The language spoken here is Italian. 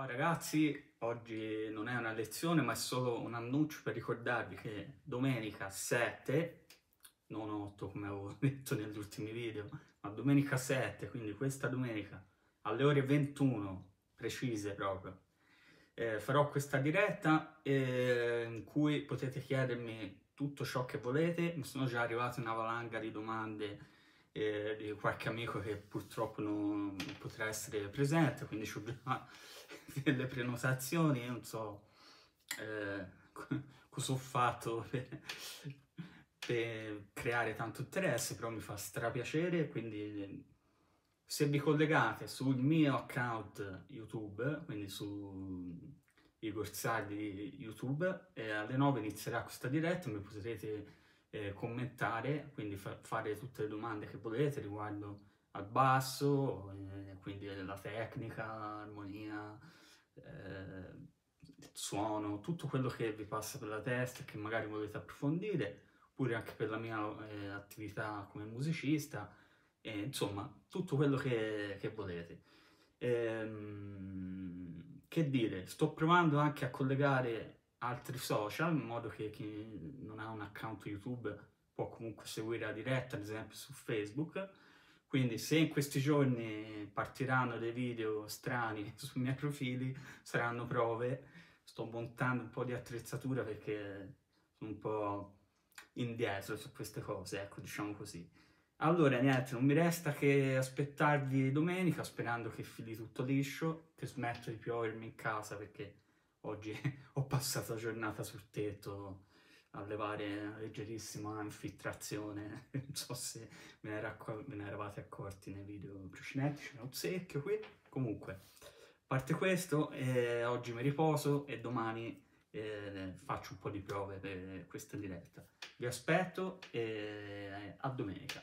Ciao ragazzi, oggi non è una lezione ma è solo un annuncio per ricordarvi che domenica 7, non 8 come avevo detto negli ultimi video, ma domenica 7, quindi questa domenica alle ore 21 precise proprio, farò questa diretta in cui potete chiedermi tutto ciò che volete. Mi sono già arrivate una valanga di domande di qualche amico che purtroppo non potrà essere presente, quindi ho già delle prenotazioni. Io non so cosa ho fatto per creare tanto interesse, però mi fa strapiacere, quindi se vi collegate sul mio account YouTube, quindi su Igor Sardi YouTube, alle 9 inizierà questa diretta, mi potrete commentare, quindi fare tutte le domande che volete riguardo al basso, quindi la tecnica, l'armonia, il suono, tutto quello che vi passa per la testa e che magari volete approfondire, oppure anche per la mia attività come musicista, insomma tutto quello che volete. Che dire, sto provando anche a collegare altri social, in modo che chi non ha un account YouTube può comunque seguire la diretta, ad esempio su Facebook. Quindi se in questi giorni partiranno dei video strani sui miei profili, saranno prove. Sto montando un po' di attrezzatura perché sono un po' indietro su queste cose, ecco, diciamo così. Allora niente, non mi resta che aspettarvi domenica, sperando che fili tutto liscio, che smetta di piovermi in casa, perché oggi ho passato la giornata sul tetto a levare una leggerissima infiltrazione, non so se ve ne eravate accorti nei video precedenti, c'è un secchio qui. Comunque, a parte questo, oggi mi riposo e domani faccio un po' di prove per questa diretta. Vi aspetto e a domenica.